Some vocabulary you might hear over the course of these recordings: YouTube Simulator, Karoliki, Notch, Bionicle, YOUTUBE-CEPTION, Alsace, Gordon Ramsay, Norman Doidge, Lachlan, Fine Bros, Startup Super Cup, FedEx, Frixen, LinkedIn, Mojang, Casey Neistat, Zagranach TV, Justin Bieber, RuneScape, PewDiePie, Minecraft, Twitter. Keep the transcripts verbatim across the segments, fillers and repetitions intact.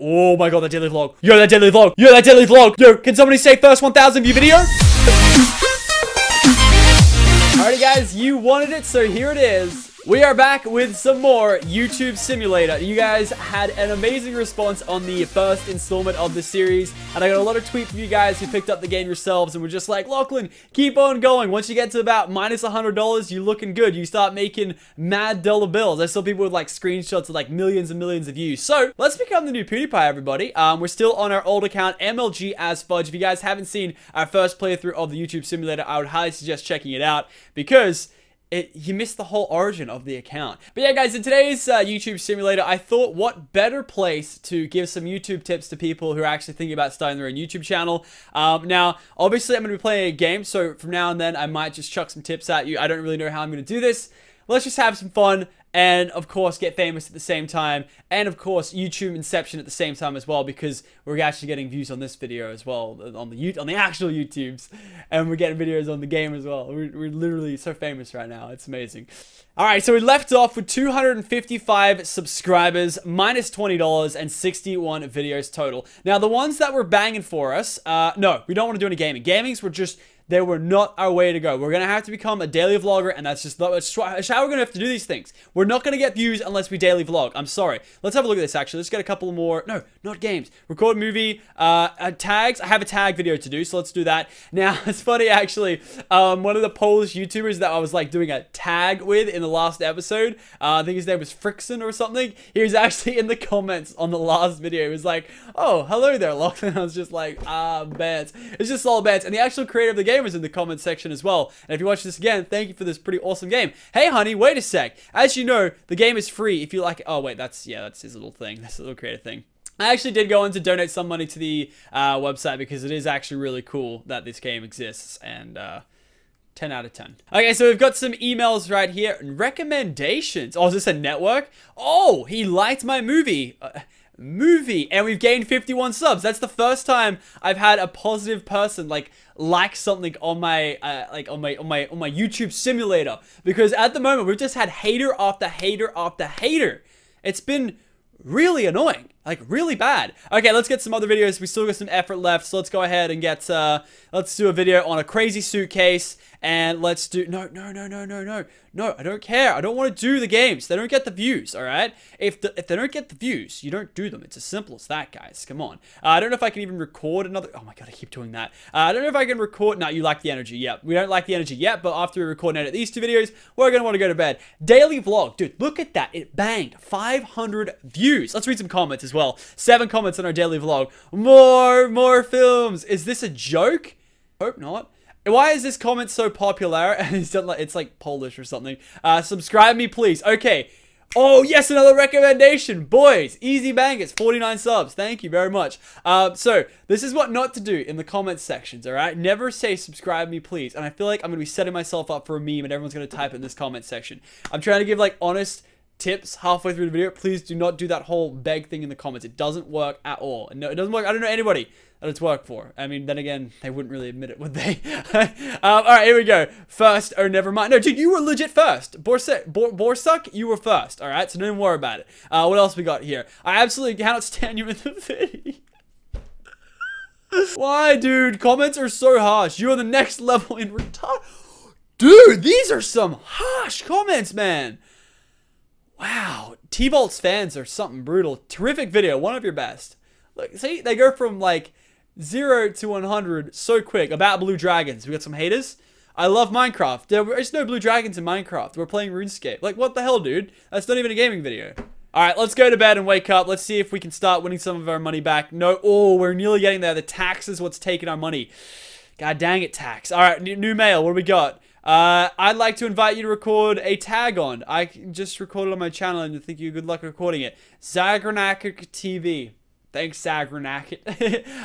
Oh my god, that daily vlog. Yo, that daily vlog. Yo, that daily vlog. Yo, can somebody say first one thousand view video? Alrighty guys, you wanted it, so here it is. We are back with some more YouTube Simulator. You guys had an amazing response on the first installment of the series, and I got a lot of tweets from you guys who picked up the game yourselves and were just like, Lachlan, keep on going. Once you get to about minus one hundred dollars, you're looking good. You start making mad dollar bills. I saw people with like screenshots of like millions and millions of views. So let's become the new PewDiePie, everybody. Um, we're still on our old account, M L G as Fudge. If you guys haven't seen our first playthrough of the YouTube Simulator, I would highly suggest checking it out because It, you missed the whole origin of the account. But yeah guys, in today's uh, YouTube Simulator, I thought what better place to give some YouTube tips to people who are actually thinking about starting their own YouTube channel. Um, now, obviously I'm going to be playing a game, so from now and then I might just chuck some tips at you. I don't really know how I'm going to do this. Let's just have some fun and, of course, get famous at the same time. And, of course, YouTube Inception at the same time as well, because we're actually getting views on this video as well, on the on the actual YouTubes. And we're getting videos on the game as well. We're, we're literally so famous right now. It's amazing. All right, so we left off with two hundred fifty-five subscribers, minus twenty dollars, and sixty-one videos total. Now, the ones that were banging for us, uh, no, we don't want to do any gaming. Gamings were just... they were not our way to go. We're going to have to become a daily vlogger, and that's just, not, that's just how we're going to have to do these things. We're not going to get views unless we daily vlog. I'm sorry. Let's have a look at this, actually. Let's get a couple more. No, not games. Record movie, uh, uh, tags. I have a tag video to do, so let's do that. Now, it's funny, actually. Um, one of the Polish YouTubers that I was, like, doing a tag with in the last episode, uh, I think his name was Frixen or something. He was actually in the comments on the last video. He was like, oh, hello there, Lachlan. I was just like, ah, bets. It's just all bets. And the actual creator of the game was in the comment section as well. And if you watch this again, thank you for this pretty awesome game. Hey honey, wait a sec. As you know, the game is free if you like it. Oh wait, that's, yeah, that's his little thing. That's his little creator thing. I actually did go in to donate some money to the uh, website because it is actually really cool that this game exists, and uh, ten out of ten. Okay, so we've got some emails right here. Recommendations. Oh, is this a network? Oh, he liked my movie. Uh, movie. And we've gained fifty-one subs. That's the first time I've had a positive person like like something on my uh, like on my on my on my YouTube Simulator, because at the moment we've just had hater after hater after hater. It's been really annoying, like really bad. Okay, let's get some other videos. We still got some effort left, so let's go ahead and get uh let's do a video on a crazy suitcase, and let's do no no no no no no no I don't care. I don't want to do the games. They don't get the views. All right, if the, if they don't get the views, you don't do them. It's as simple as that, guys. Come on. uh, I don't know if I can even record another. Oh my god, I keep doing that. uh, I don't know if I can record. No, you like the energy. Yep, we don't like the energy yet, but after we record and edit these two videos, we're gonna want to go to bed. Daily vlog, dude, look at that. It banged five hundred views. Let's read some comments as well. Seven comments on our daily vlog. More, more films. Is this a joke? Hope not. Why is this comment so popular? It's like Polish or something. Uh, subscribe me, please. Okay. Oh, yes, another recommendation. Boys, easy bangers, forty-nine subs. Thank you very much. Uh, so, this is what not to do in the comments sections, all right? Never say, subscribe me, please. And I feel like I'm going to be setting myself up for a meme, and everyone's going to type it in this comment section. I'm trying to give, like, honest tips halfway through the video. Please do not do that whole beg thing in the comments. It doesn't work at all. No, it doesn't work. I don't know anybody that it's worked for. I mean, then again, they wouldn't really admit it, would they? um, all right, here we go. First, oh, never mind. No, dude, you were legit first. Borsuck, Bor Borsuck, you were first. All right, so don't worry about it. Uh, what else we got here? I absolutely cannot stand you in the video. Why, dude? Comments are so harsh. You are the next level in retard. Dude, these are some harsh comments, man. Wow, T-Volt's fans are something brutal. Terrific video, one of your best. Look, see, they go from like zero to one hundred so quick. About blue dragons. We got some haters. I love Minecraft. There's no blue dragons in Minecraft. We're playing RuneScape. Like, what the hell, dude? That's not even a gaming video. All right, let's go to bed and wake up. Let's see if we can start winning some of our money back. No, oh, we're nearly getting there. The tax is what's taking our money. God dang it, tax. All right, new mail. What do we got? Uh, I'd like to invite you to record a tag on. I just recorded on my channel and thank you. Good luck recording it. Zagranach T V. Thanks, Zagranach.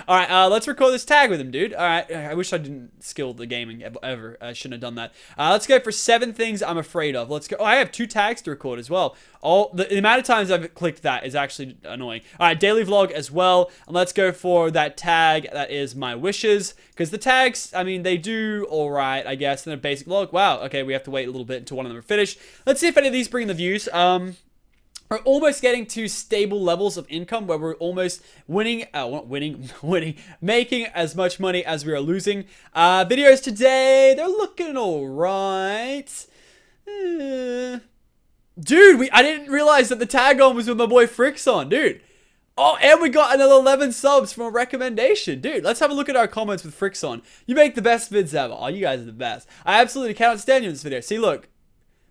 All right, uh, let's record this tag with him, dude. All right, I wish I didn't skill the gaming ever. I shouldn't have done that. Uh, let's go for seven things I'm afraid of. Let's go. Oh, I have two tags to record as well. All the, the amount of times I've clicked that is actually annoying. All right, daily vlog as well. And let's go for that tag that is my wishes, because the tags, I mean, they do all right, I guess, in a basic vlog. Wow. Okay, we have to wait a little bit until one of them are finished. Let's see if any of these bring in the views. Um. We're almost getting to stable levels of income where we're almost winning, uh, not winning, winning, making as much money as we are losing. Uh, videos today, they're looking all right. Uh, dude, we I didn't realize that the tag on was with my boy Frixen, dude. Oh, and we got another eleven subs from a recommendation. Dude, let's have a look at our comments with Frixen. You make the best vids ever. Oh, you guys are the best. I absolutely cannot stand you in this video. See, look.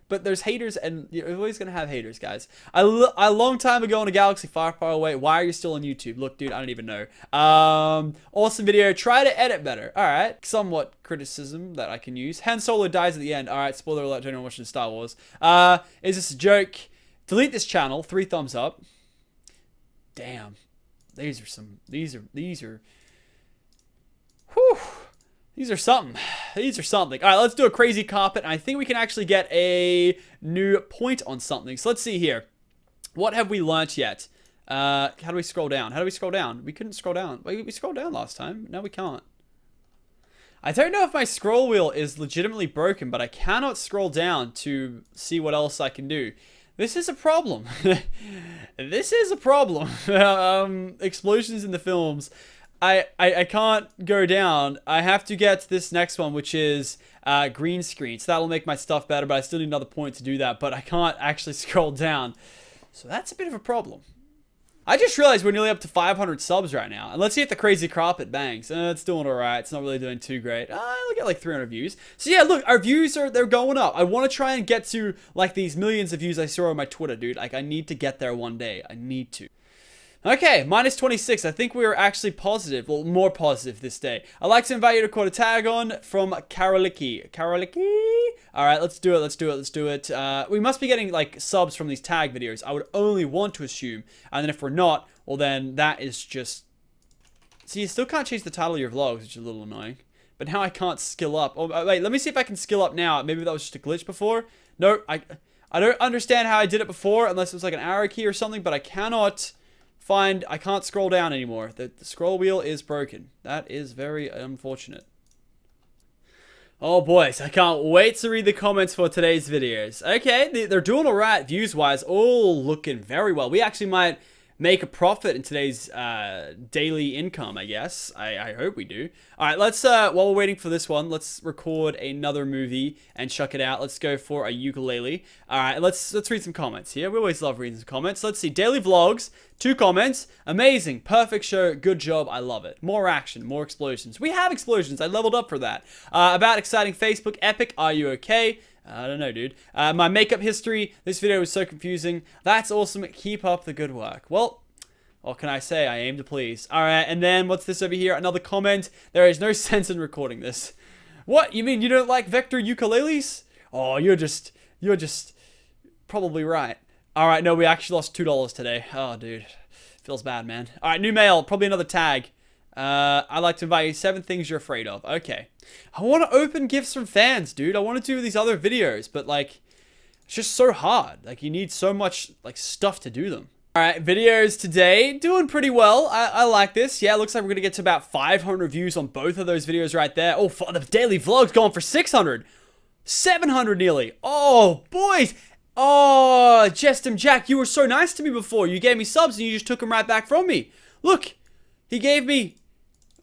But there's haters, and you're always going to have haters, guys. I lo a long time ago in a galaxy far, far away. Why are you still on YouTube? Look, dude, I don't even know. Um, awesome video. Try to edit better. All right. Somewhat criticism that I can use. Han Solo dies at the end. All right. Spoiler alert to anyone watching Star Wars. Uh, is this a joke? Delete this channel. Three thumbs up. Damn, these are some, these are, these are, whew, these are something, these are something. All right, let's do a crazy carpet. I think we can actually get a new point on something. So let's see here. What have we learnt yet? Uh, how do we scroll down? How do we scroll down? We couldn't scroll down. Wait, we scrolled down last time. No, we can't. I don't know if my scroll wheel is legitimately broken, but I cannot scroll down to see what else I can do. This is a problem. This is a problem. um, explosions in the films. I, I, I can't go down. I have to get to this next one, which is uh, green screen. So that will make my stuff better, but I still need another point to do that. But I can't actually scroll down. So that's a bit of a problem. I just realized we're nearly up to five hundred subs right now. And let's see if the crazy carpet bangs. Uh, it's doing all right. It's not really doing too great. Uh, look at like three hundred views. So yeah, look, our views are, they're going up. I want to try and get to like these millions of views I saw on my Twitter, dude. Like I need to get there one day. I need to. Okay, minus twenty-six. I think we were actually positive. Well, more positive this day. I'd like to invite you to quote a tag on from Karoliki. Karoliki? All right, let's do it. Let's do it. Let's do it. Uh, we must be getting, like, subs from these tag videos. I would only want to assume. And then if we're not, well, then that is just... See, you still can't change the title of your vlogs, which is a little annoying. But now I can't skill up. Oh, wait, let me see if I can skill up now. Maybe that was just a glitch before. No, I, I don't understand how I did it before, unless it was, like, an arrow key or something. But I cannot... Find, I can't scroll down anymore. The, the scroll wheel is broken. That is very unfortunate. Oh, boys. I can't wait to read the comments for today's videos. Okay, they, they're doing all right views-wise. All looking very well. We actually might make a profit in today's uh, daily income, I guess. I, I hope we do. All right, let's, uh, while we're waiting for this one, let's record another movie and chuck it out. Let's go for a ukulele. All right, let's, let's read some comments here. We always love reading some comments. Let's see. Daily vlogs, two comments. Amazing. Perfect show. Good job. I love it. More action. More explosions. We have explosions. I leveled up for that. Uh, about exciting Facebook epic. Are you okay? I don't know, dude. Uh, my makeup history. This video was so confusing. That's awesome. Keep up the good work. Well, what can I say? I aim to please. All right, and then what's this over here? Another comment. There is no sense in recording this. What? You mean you don't like vector ukuleles? Oh, you're just... You're just... Probably right. All right, no, we actually lost two dollars today. Oh, dude. Feels bad, man. All right, new mail. Probably another tag. Uh, I'd like to invite you seven things you're afraid of. Okay. I want to open gifts from fans, dude. I want to do these other videos, but like, it's just so hard. Like you need so much like stuff to do them. All right, videos today, doing pretty well. I, I like this. Yeah, it looks like we're going to get to about five hundred views on both of those videos right there. Oh, for the daily vlog's going for six hundred. seven hundred nearly. Oh, boys. Oh, Justin Jack, you were so nice to me before. You gave me subs and you just took them right back from me. Look, he gave me...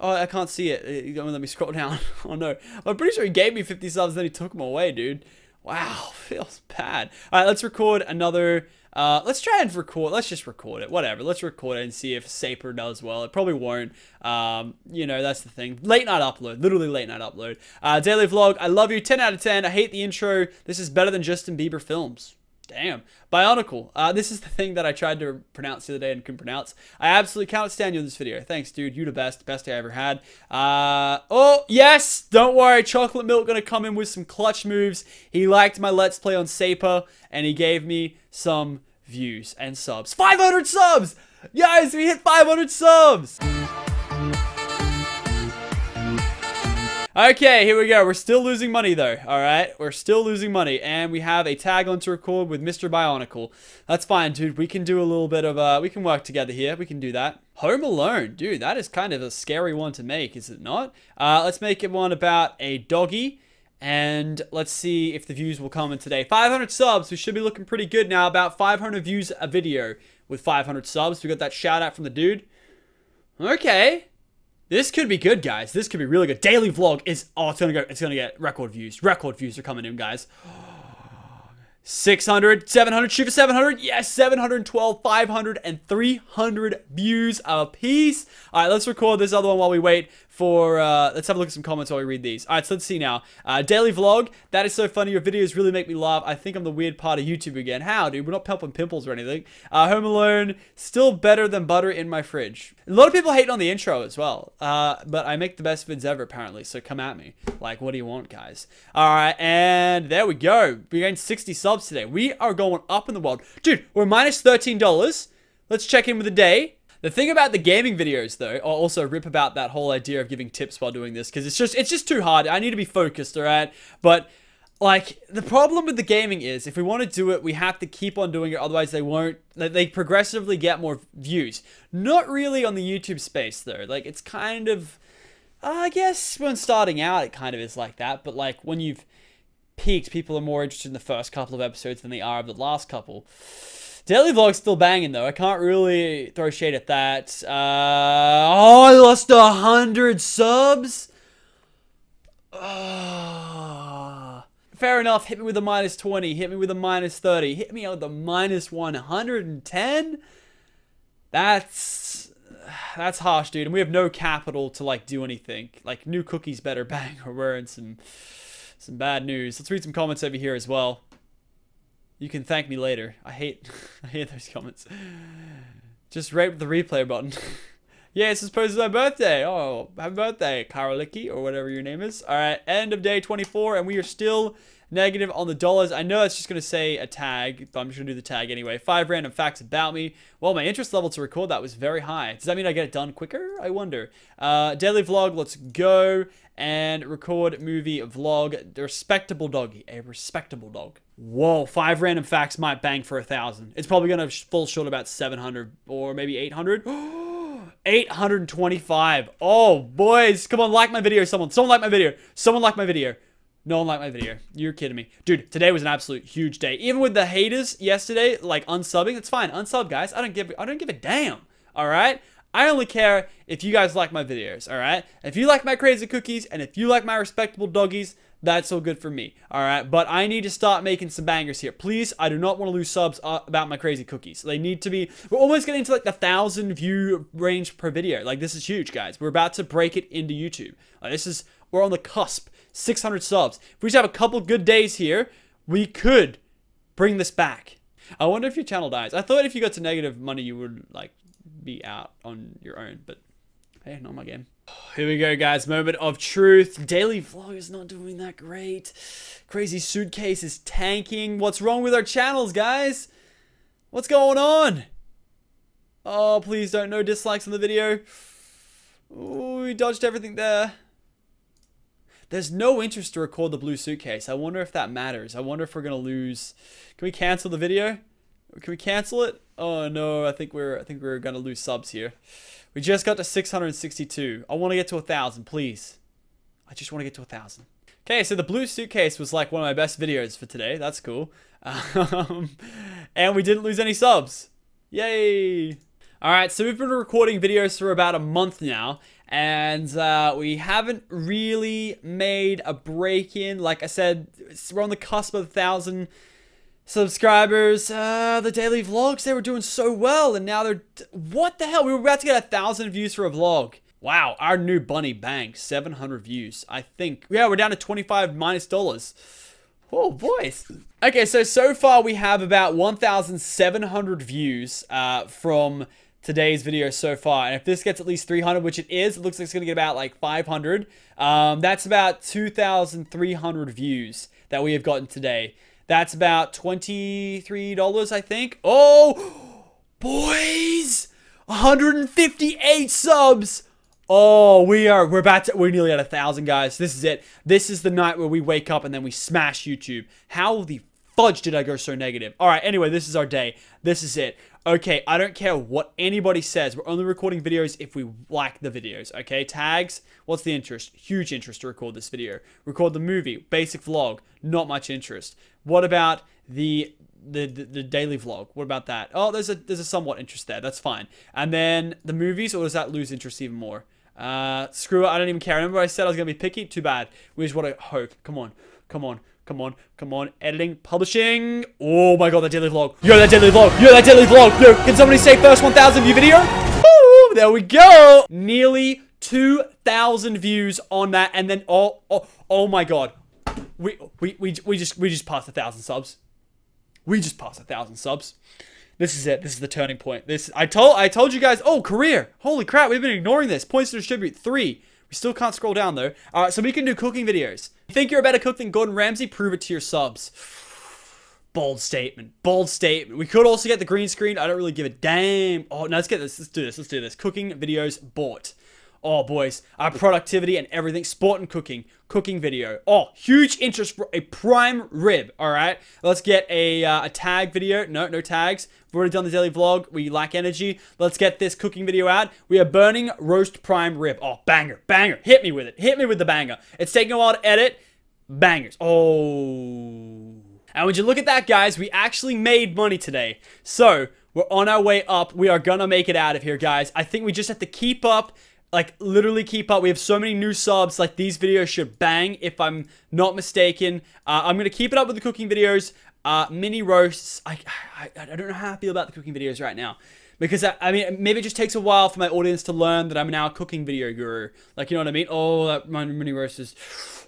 Oh, I can't see it. He won't let me scroll down. Oh, no. I'm pretty sure he gave me fifty subs, then he took them away, dude. Wow, feels bad. All right, let's record another... Uh, let's try and record... Let's just record it. Whatever. Let's record it and see if Saper does well. It probably won't. Um, you know, that's the thing. Late night upload. Literally late night upload. Uh, daily vlog. I love you. ten out of ten. I hate the intro. This is better than Justin Bieber films. Damn. Bionicle. Uh, this is the thing that I tried to pronounce the other day and couldn't pronounce. I absolutely cannot stand you in this video. Thanks, dude. You the best. Best I ever had. Uh, oh, yes. Don't worry. Chocolate Milk going to come in with some clutch moves. He liked my Let's Play on Saper, and he gave me some views and subs. five hundred subs! Guys, we hit five hundred subs! Okay, here we go. We're still losing money, though. All right, we're still losing money, and we have a tag on to record with Mister Bionicle. That's fine, dude. We can do a little bit of uh, we can work together here. We can do that. Home Alone, dude. That is kind of a scary one to make, is it not? Uh, let's make it one about a doggy, And let's see if the views will come in today. five hundred subs. We should be looking pretty good now. About five hundred views a video with five hundred subs. We got that shout out from the dude. Okay. This could be good, guys. This could be really good. Daily vlog is... Oh, it's going to go... It's going to get record views. Record views are coming in, guys. six hundred, seven hundred, shoot for seven hundred. Yes, seven hundred twelve, five hundred, and three hundred views apiece. All right, let's record this other one while we wait for... Uh, let's have a look at some comments while we read these. All right, so let's see now. Uh, daily vlog. That is so funny. Your videos really make me laugh. I think I'm the weird part of YouTube again. How, dude? We're not pumping pimples or anything. Uh, Home Alone. Still better than butter in my fridge. A lot of people hate on the intro as well. Uh, but I make the best vids ever, apparently. So come at me. Like, what do you want, guys? All right, and there we go. We gained sixty subs today. We are going up in the world. Dude, we're minus thirteen dollars. Let's check in with the day. The thing about the gaming videos, though, I'll also rip about that whole idea of giving tips while doing this, because it's just, it's just too hard. I need to be focused, all right? But, like, the problem with the gaming is, if we want to do it, we have to keep on doing it, otherwise they won't, they progressively get more views. Not really on the YouTube space, though. Like, it's kind of, I guess when starting out, it kind of is like that, but, like, when you've peaked, people are more interested in the first couple of episodes than they are of the last couple. Daily vlog's still banging though. I can't really throw shade at that. Uh, oh, I lost a hundred subs. Oh. Fair enough. Hit me with a minus twenty. Hit me with a minus thirty. Hit me with a minus one hundred and ten. That's. That's harsh, dude. And we have no capital to like do anything. Like new cookies, better bang, or we're in some. Some bad news. Let's read some comments over here as well. You can thank me later. I hate I hate those comments. Just rape the replay button. Yeah, it's supposed to be my birthday. Oh, happy birthday, Karoliki, or whatever your name is. All right, end of day twenty-four, and we are still negative on the dollars. I know that's just going to say a tag, but I'm just going to do the tag anyway. Five random facts about me. Well, my interest level to record that was very high. Does that mean I get it done quicker? I wonder. Uh, daily vlog, let's go. And record movie vlog. Respectable doggy. A respectable dog. Whoa, five random facts might bang for a thousand. It's probably going to fall short about seven hundred or maybe eight hundred. eight hundred twenty-five. Oh, boys. Come on, like my video, someone. Someone like my video. Someone like my video. No one liked my video. You're kidding me. Dude, today was an absolute huge day. Even with the haters yesterday, like unsubbing, it's fine. Unsub, guys. I don't give I don't give a damn. Alright? I only care if you guys like my videos, alright? If you like my crazy cookies and if you like my respectable doggies, that's all good for me, alright? But I need to start making some bangers here. Please, I do not want to lose subs about my crazy cookies. They need to be... We're almost getting into like the thousand view range per video. Like, this is huge, guys. We're about to break it into YouTube. Like, this is... We're on the cusp. six hundred subs. If we just have a couple good days here, we could bring this back. I wonder if your channel dies. I thought if you got to negative money, you would like be out on your own, but hey, not my game. Here we go, guys. Moment of truth. Daily vlog is not doing that great. Crazy suitcase is tanking. What's wrong with our channels, guys? What's going on? Oh, please don't. No dislikes on the video. Oh, we dodged everything there. There's no interest to record the blue suitcase. I wonder if that matters. I wonder if we're gonna lose. Can we cancel the video? Can we cancel it? Oh no, I think we're I think we're gonna lose subs here. We just got to six hundred sixty-two. I want to get to a thousand, please. I just want to get to a thousand. Okay, so the blue suitcase was like one of my best videos for today. That's cool. Um, and we didn't lose any subs. Yay! All right, so we've been recording videos for about a month now. And uh, we haven't really made a break-in. Like I said, we're on the cusp of one thousand subscribers. Uh, the daily vlogs, they were doing so well. And now they're... What the hell? We were about to get one thousand views for a vlog. Wow, our new bunny bang. seven hundred views, I think. Yeah, we're down to twenty-five minus dollars. Oh, boys. Okay, so, so far we have about one thousand seven hundred views uh, from... today's video so far, and if this gets at least three hundred, which it is, it looks like it's gonna get about like five hundred. Um, that's about two thousand three hundred views that we have gotten today. That's about twenty-three dollars, I think. Oh, boys, one hundred fifty-eight subs. Oh, we are, we're about to, we're nearly at a thousand, guys. This is it. This is the night where we wake up and then we smash YouTube. How the fudge did I go so negative. All right, anyway, this is our day. This is it. Okay, I don't care what anybody says. We're only recording videos if we like the videos, okay? Tags, what's the interest? Huge interest to record this video. Record the movie, basic vlog, not much interest. What about the the, the, the daily vlog? What about that? Oh, there's a, there's a somewhat interest there. That's fine. And then the movies, or does that lose interest even more? Uh, screw it, I don't even care. Remember I said I was going to be picky? Too bad. We just want to hope. Come on, come on. Come on, come on, editing, publishing. Oh my god, that daily vlog. Yo, that daily vlog. Yo, that daily vlog. No, can somebody say first one thousand view video? Woo, there we go. Nearly two thousand views on that. And then, oh, oh, oh my god. We, we, we, we just, we just passed a thousand subs. We just passed a thousand subs. This is it. This is the turning point. This, I told, I told you guys, oh, career. Holy crap, we've been ignoring this. Points to distribute, three. We still can't scroll down though. All right, so we can do cooking videos. You think you're a better cook than Gordon Ramsay? Prove it to your subs. Bold statement. Bold statement. We could also get the green screen. I don't really give a damn. Oh, no, let's get this. Let's do this. Let's do this. Cooking videos bought. Oh, boys. Our productivity and everything. Sport and cooking. Cooking video. Oh, huge interest for a prime rib. All right. Let's get a, uh, a tag video. No, no tags. We've already done the daily vlog. We lack energy. Let's get this cooking video out. We are burning roast prime rib. Oh, banger. Banger. Hit me with it. Hit me with the banger. It's taking a while to edit. Bangers. Oh. And would you look at that, guys? We actually made money today. So, we're on our way up. We are gonna make it out of here, guys. I think we just have to keep up. Like, literally keep up. We have so many new subs. Like, these videos should bang, if I'm not mistaken. Uh, I'm gonna keep it up with the cooking videos. Uh, mini roasts. I, I, I don't know how I feel about the cooking videos right now. Because, I, I mean, maybe it just takes a while for my audience to learn that I'm now a cooking video guru. Like, you know what I mean? Oh, that mini roast is...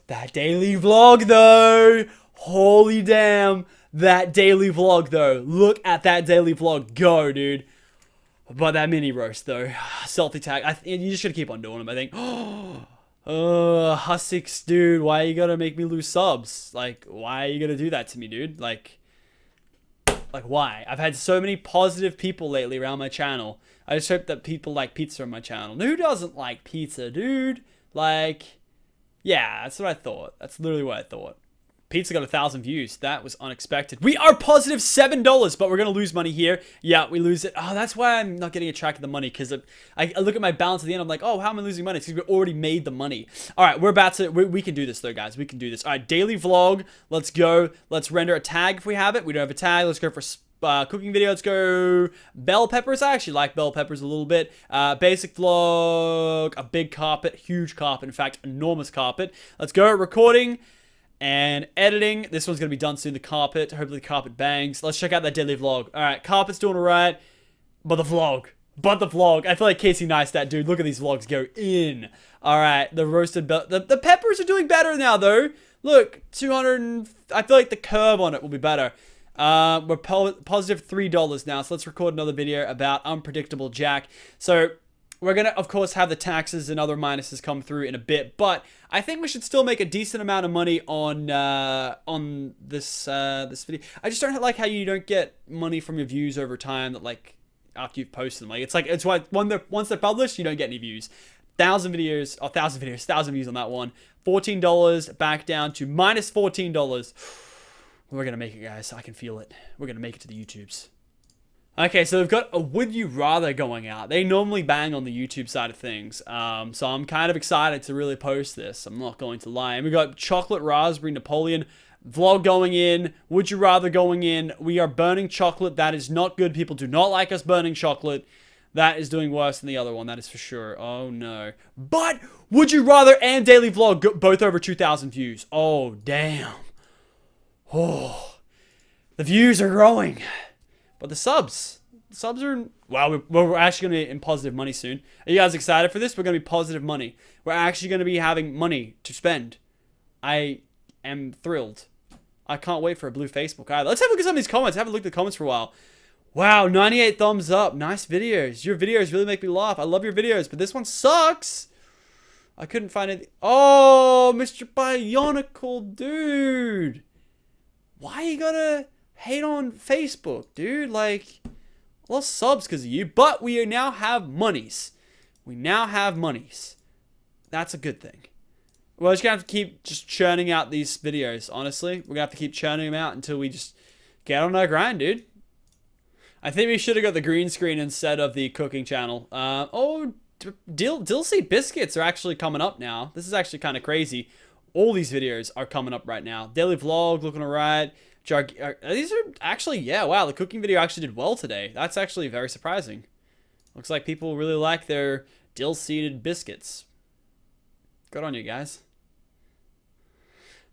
That daily vlog, though! Holy damn! That daily vlog, though. Look at that daily vlog go, dude. But that mini roast, though. Selfie tag. I th you just gotta keep on doing them, I think. Oh, uh, Hussix, dude. Why you gotta make me lose subs? Like, why are you gonna do that to me, dude? Like, like why? I've had so many positive people lately around my channel. I just hope that people like pizza on my channel. Who doesn't like pizza, dude? Like... Yeah, that's what I thought. That's literally what I thought. Pizza got a thousand views. That was unexpected. We are positive seven dollars, but we're going to lose money here. Yeah, we lose it. Oh, that's why I'm not getting a track of the money, because I, I look at my balance at the end. I'm like, oh, how am I losing money? It's because we already made the money. All right, we're about to... We, we can do this, though, guys. We can do this. All right, daily vlog. Let's go. Let's render a tag if we have it. We don't have a tag. Let's go for... Uh, cooking video, let's go bell peppers. I actually like bell peppers a little bit. Uh, basic vlog, a big carpet, huge carpet, in fact, enormous carpet. Let's go recording and editing. This one's going to be done soon, the carpet. Hopefully the carpet bangs. Let's check out that daily vlog. All right, carpet's doing all right, but the vlog, but the vlog. I feel like Casey Neistat, dude. Look at these vlogs go in. All right, the roasted bell, the, the peppers are doing better now, though. Look, two hundred, I feel like the curve on it will be better. Uh, we're po positive three dollars now, so let's record another video about Unpredictable Jack. So, we're gonna, of course, have the taxes and other minuses come through in a bit, but I think we should still make a decent amount of money on, uh, on this, uh, this video. I just don't like how you don't get money from your views over time, that, like, after you've posted them. Like, it's like, it's why when they're, once they're published, you don't get any views. Thousand videos, or thousand videos, thousand views on that one. fourteen dollars, back down to minus fourteen dollars. We're gonna make it, guys. I can feel it. We're gonna make it to the YouTubes. Okay, so we've got a Would You Rather going out. They normally bang on the YouTube side of things. Um, so I'm kind of excited to really post this. I'm not going to lie. And we got Chocolate Raspberry Napoleon vlog going in. Would You Rather going in. We are burning chocolate. That is not good. People do not like us burning chocolate. That is doing worse than the other one. That is for sure. Oh, no. But Would You Rather and Daily Vlog go both over two thousand views. Oh, damn. Oh, the views are growing, but the subs, the subs are, wow, we're, we're actually going to be in positive money soon. Are you guys excited for this? We're going to be positive money. We're actually going to be having money to spend. I am thrilled. I can't wait for a blue Facebook either. Let's have a look at some of these comments. I haven't looked at the comments for a while. Wow, ninety-eight thumbs up. Nice videos. Your videos really make me laugh. I love your videos, but this one sucks. I couldn't find it. Oh, Mister Bionicle, dude. Why you gotta hate on Facebook, dude? Like, I lost subs because of you, but we now have monies. We now have monies. That's a good thing. We're just gonna have to keep just churning out these videos, honestly. We're gonna have to keep churning them out until we just get on our grind, dude. I think we should have got the green screen instead of the cooking channel. Uh, oh, Dil Dilsey Biscuits are actually coming up now. This is actually kind of crazy. All these videos are coming up right now. Daily vlog, looking all right. Jar are, these are actually, yeah, wow, the cooking video actually did well today. That's actually very surprising. Looks like people really like their dill-seeded biscuits. Good on you guys.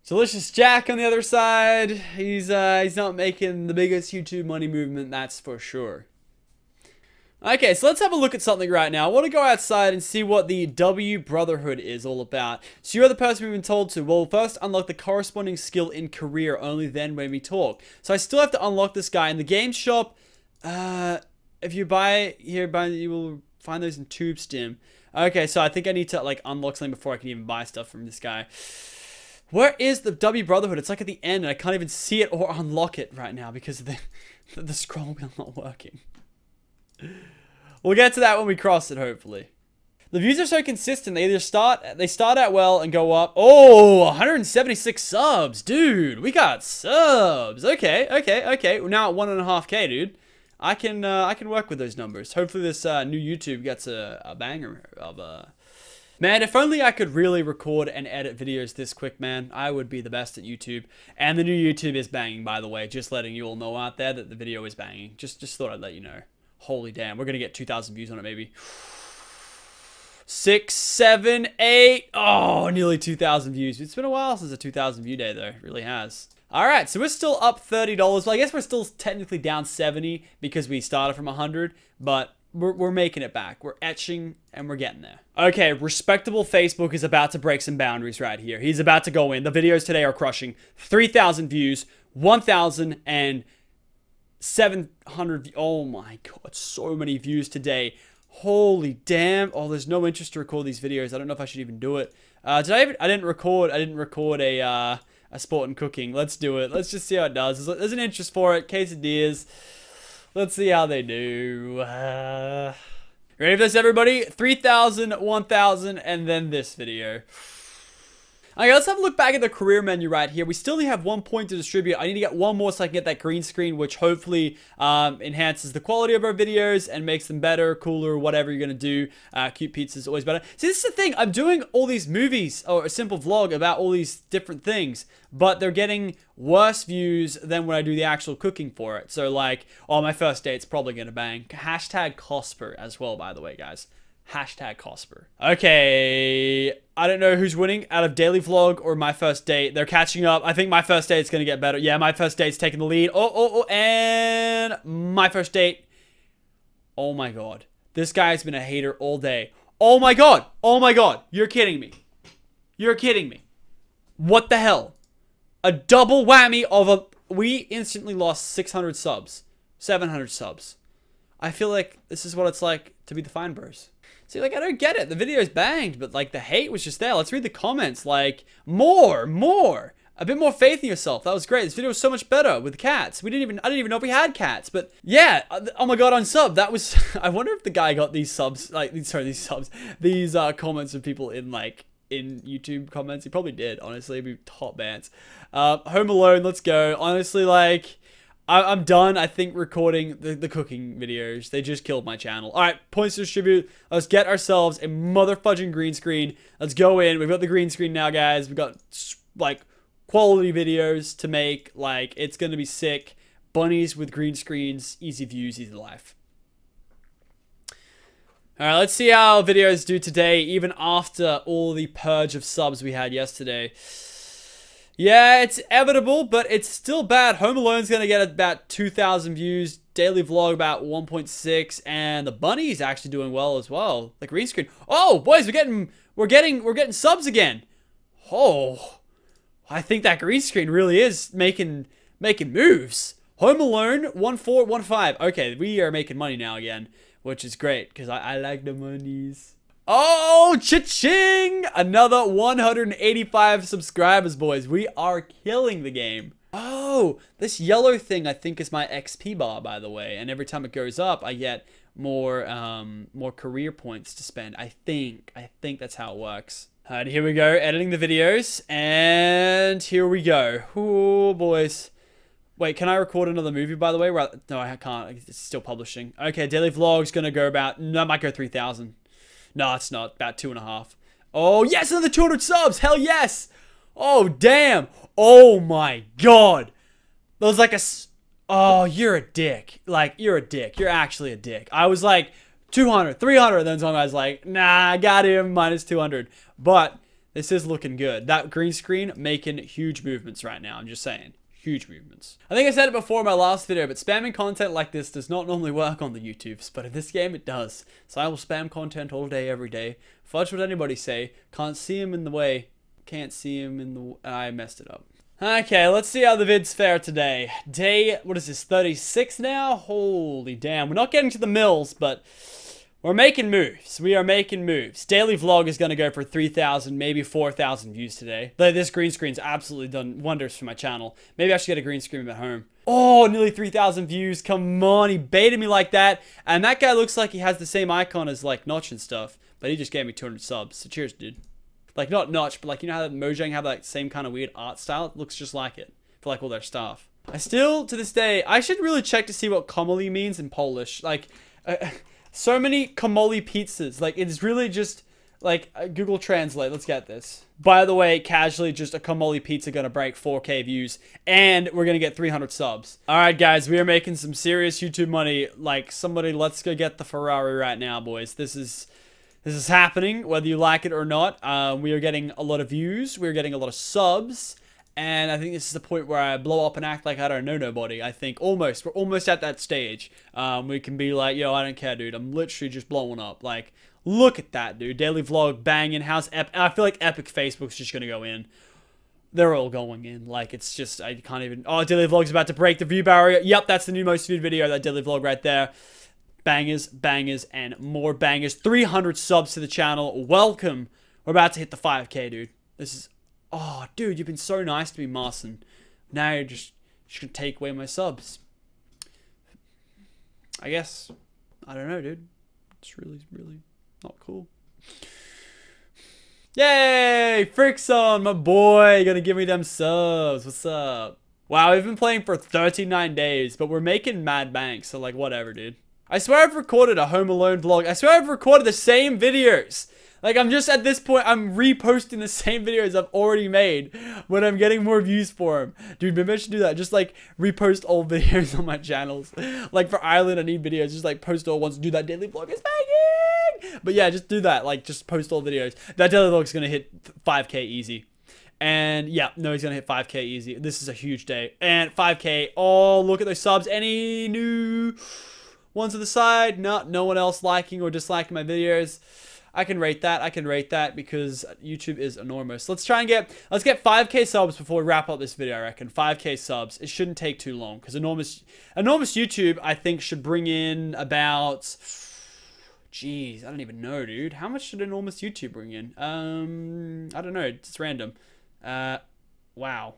Delicious Jack on the other side. He's uh, he's not making the biggest YouTube money movement, that's for sure. Okay, so let's have a look at something right now. I want to go outside and see what the W Brotherhood is all about. So you're the person we've been told to. Well, first unlock the corresponding skill in career, only then when we talk. So I still have to unlock this guy in the game shop. Uh, if you buy here, buy you will find those in Tube Stim. Okay, so I think I need to like unlock something before I can even buy stuff from this guy. Where is the W Brotherhood? It's like at the end and I can't even see it or unlock it right now because the, the scroll wheel's not working. We'll get to that when we cross it, hopefully. The views are so consistent. They either start they start out well and go up. Oh, one hundred seventy-six subs. Dude, we got subs. Okay, okay, okay. We're now at one and a half K, dude. I can uh, I can work with those numbers. Hopefully this uh, new YouTube gets a, a banger of a... Uh... Man, if only I could really record and edit videos this quick, man. I would be the best at YouTube. And the new YouTube is banging, by the way. Just letting you all know out there that the video is banging. Just, just thought I'd let you know. Holy damn, we're going to get two thousand views on it, maybe. Six, seven, eight. Oh, nearly two thousand views. It's been a while since a two thousand view day, though. It really has. All right, so we're still up thirty dollars. Well, I guess we're still technically down seventy because we started from one hundred, but... We're, we're making it back. We're etching and we're getting there. Okay, respectable Facebook is about to break some boundaries right here. He's about to go in. The videos today are crushing. three thousand views, one thousand and seven hundred. Oh my God, so many views today. Holy damn. Oh, there's no interest to record these videos. I don't know if I should even do it. Uh, did I even, I didn't record, I didn't record a, uh, a sport and cooking. Let's do it. Let's just see how it does. There's, there's an interest for it. Quesadillas. Let's see how they do. Uh, ready for this, everybody? three thousand, one thousand, and then this video. Okay, let's have a look back at the career menu right here. We still only have one point to distribute. I need to get one more so I can get that green screen, which hopefully um, enhances the quality of our videos and makes them better, cooler, whatever you're going to do. Uh, cute pizza is always better. See, this is the thing. I'm doing all these movies or a simple vlog about all these different things, but they're getting worse views than when I do the actual cooking for it. So like, oh, my first date's probably going to bang. Hashtag Cosper as well, by the way, guys. Hashtag Cosper. Okay, I don't know who's winning out of Daily Vlog or My First Date. They're catching up. I think My First Date's going to get better. Yeah, My First Date's taking the lead. Oh, oh, oh, and My First Date. Oh my God. This guy's been a hater all day. Oh my God. Oh my God. You're kidding me. You're kidding me. What the hell? A double whammy of a... We instantly lost six hundred subs. seven hundred subs. I feel like this is what it's like to be the Fine Bros. See, like, I don't get it. The video's banged, but, like, the hate was just there. Let's read the comments. Like, more, more. A bit more faith in yourself. That was great. This video was so much better with cats. We didn't even, I didn't even know if we had cats. But, yeah. Oh, my God, on sub. That was, I wonder if the guy got these subs, like, sorry, these subs, these uh, comments from people in, like, in YouTube comments. He probably did, honestly. It'd be top bands. Uh, Home Alone, let's go. Honestly, like... I'm done, I think, recording the, the cooking videos. They just killed my channel. All right, points to distribute. Let's get ourselves a motherfudging green screen. Let's go in. We've got the green screen now, guys. We've got, like, quality videos to make. Like, it's going to be sick. Bunnies with green screens. Easy views, easy life. All right, let's see how videos do today, even after all the purge of subs we had yesterday. Yeah, it's inevitable, but it's still bad. Home Alone's going to get about two thousand views. Daily Vlog about one point six, and the Bunny's actually doing well as well. The green screen. Oh, boys, we're getting we're getting we're getting subs again. Oh. I think that green screen really is making making moves. Home Alone one four one five. Okay, we are making money now again, which is great cuz I, I like the monies. Oh, cha-ching! Another one hundred eighty-five subscribers, boys. We are killing the game. Oh, this yellow thing, I think, is my X P bar, by the way. And every time it goes up, I get more um, more career points to spend. I think. I think that's how it works. Alright, here we go, editing the videos, and here we go. Oh, boys. Wait, can I record another movie, by the way? No, I can't. It's still publishing. Okay, daily vlog's gonna go about... No, it might go three thousand. No, it's not. About two and a half. Oh, yes, another two hundred subs! Hell yes! Oh, damn! Oh, my God! That was like a... Oh, you're a dick. Like, you're a dick. You're actually a dick. I was like, two hundred, three hundred, and then someone was like, nah, I got him, minus two hundred. But this is looking good. That green screen making huge movements right now, I'm just saying. Huge movements. I think I said it before in my last video, but spamming content like this does not normally work on the YouTubes, but in this game it does. So I will spam content all day, every day. Fudge what anybody say. Can't see him in the way. Can't see him in the w I messed it up. Okay, let's see how the vids fare today. Day, what is this, thirty-six now? Holy damn. We're not getting to the mills, but we're making moves. We are making moves. Daily vlog is going to go for three thousand, maybe four thousand views today. Though this green screen's absolutely done wonders for my channel. Maybe I should get a green screen at home. Oh, nearly three thousand views. Come on, he baited me like that. And that guy looks like he has the same icon as, like, Notch and stuff. But he just gave me two hundred subs. So cheers, dude. Like, not Notch, but, like, you know how Mojang have that same kind of weird art style? It looks just like it. For, like, all their stuff. I still, to this day, I should really check to see what komoli means in Polish. Like... Uh, So many komoli pizzas. Like, it's really just, like, Google Translate. Let's get this. By the way, casually, just a komoli pizza gonna break four K views. And we're gonna get three hundred subs. Alright, guys. We are making some serious YouTube money. Like, somebody, let's go get the Ferrari right now, boys. This is... This is happening, whether you like it or not. Uh, we are getting a lot of views. We are getting a lot of subs. And I think this is the point where I blow up and act like I don't know nobody. I think almost. We're almost at that stage. Um, we can be like, yo, I don't care, dude. I'm literally just blowing up. Like, look at that, dude. Daily vlog, banging, house, ep I feel like Epic Facebook's just going to go in. They're all going in. Like, it's just, I can't even. Oh, daily vlog's about to break the view barrier. Yep, that's the new most viewed video, that daily vlog right there. Bangers, bangers, and more bangers. three hundred subs to the channel. Welcome. We're about to hit the five K, dude. This is... Oh, dude, you've been so nice to me, Marson. Now you're just, just going to take away my subs. I guess. I don't know, dude. It's really, really not cool. Yay! Frixen, my boy. You're going to give me them subs. What's up? Wow, we've been playing for thirty-nine days, but we're making mad bank. So, like, whatever, dude. I swear I've recorded a Home Alone vlog. I swear I've recorded the same videos. Like, I'm just at this point, I'm reposting the same videos I've already made when I'm getting more views for them. Dude, maybe I should do that. Just, like, repost old videos on my channels. Like, for Ireland, I need videos. Just, like, post old ones. Do that daily vlog is banging! But, yeah, just do that. Like, just post old videos. That daily vlog is going to hit five K easy. And, yeah, no, he's going to hit five K easy. This is a huge day. And five K. Oh, look at those subs. Any new ones to the side? No, no one else liking or disliking my videos. I can rate that. I can rate that because YouTube is enormous. Let's try and get, let's get five K subs before we wrap up this video, I reckon. five K subs. It shouldn't take too long because enormous, enormous YouTube, I think, should bring in about, jeez, I don't even know, dude. How much should enormous YouTube bring in? Um, I don't know. It's random. Uh, wow.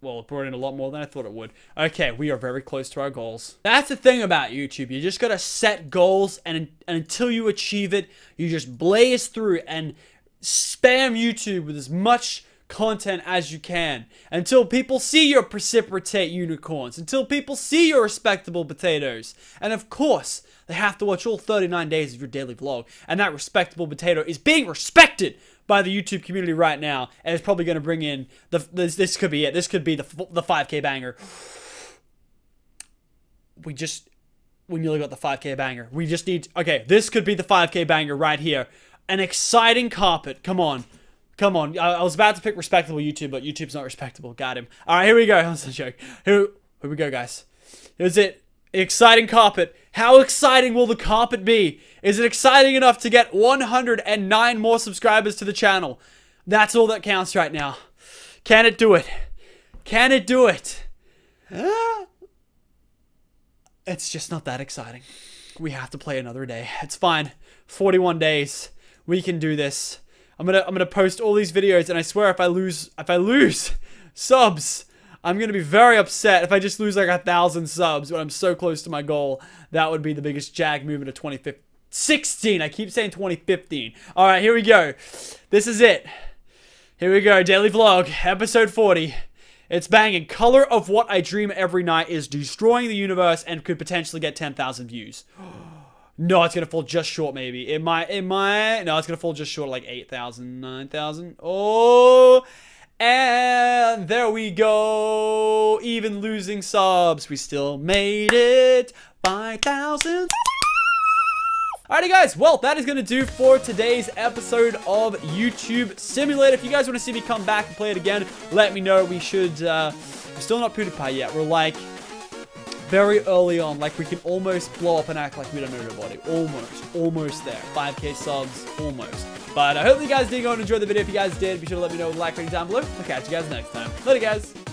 Well, it brought in a lot more than I thought it would. Okay, we are very close to our goals. That's the thing about YouTube. You just gotta set goals, and, and until you achieve it, you just blaze through and spam YouTube with as much content as you can. Until people see your precipitate unicorns. Until people see your respectable potatoes. And of course, they have to watch all thirty-nine days of your daily vlog. And that respectable potato is being respected by the YouTube community right now, and it's probably going to bring in the this, this could be it. This could be the the five K banger. We just we nearly got the five K banger. We just need okay. This could be the five K banger right here. An exciting carpet. Come on, come on. I, I was about to pick respectable YouTube, but YouTube's not respectable. Got him. All right, here we go. That's a joke. Here, here we go, guys. Here's it. Exciting carpet. How exciting will the carpet be? Is it exciting enough to get one hundred nine more subscribers to the channel? That's all that counts right now. Can it do it? Can it do it? It's just not that exciting. We have to play another day. It's fine. forty-one days. We can do this. I'm gonna I'm gonna post all these videos, and I swear if I lose if I lose subs, I'm going to be very upset if I just lose like a thousand subs when I'm so close to my goal. That would be the biggest jag movement of 20, sixteen. I keep saying twenty fifteen. All right, here we go. This is it. Here we go. Daily vlog, episode forty. It's banging. Color of What I Dream Every Night is destroying the universe and could potentially get ten thousand views. No, it's going to fall just short, maybe. It might, it might. No, it's going to fall just short, like eight thousand, nine thousand. Oh, and there we go. Even losing subs, we still made it. five thousand. Alrighty guys, well, that is going to do for today's episode of YouTube Simulator. If you guys want to see me come back and play it again, let me know. We should, uh, we're still not PewDiePie yet. We're like very early on. Like, we can almost blow up and act like we don't know nobody. Almost. Almost there. five K subs. Almost. But I hope you guys did go and enjoy the video. If you guys did, be sure to let me know with a like rating down below. I'll catch you guys next time. Later guys.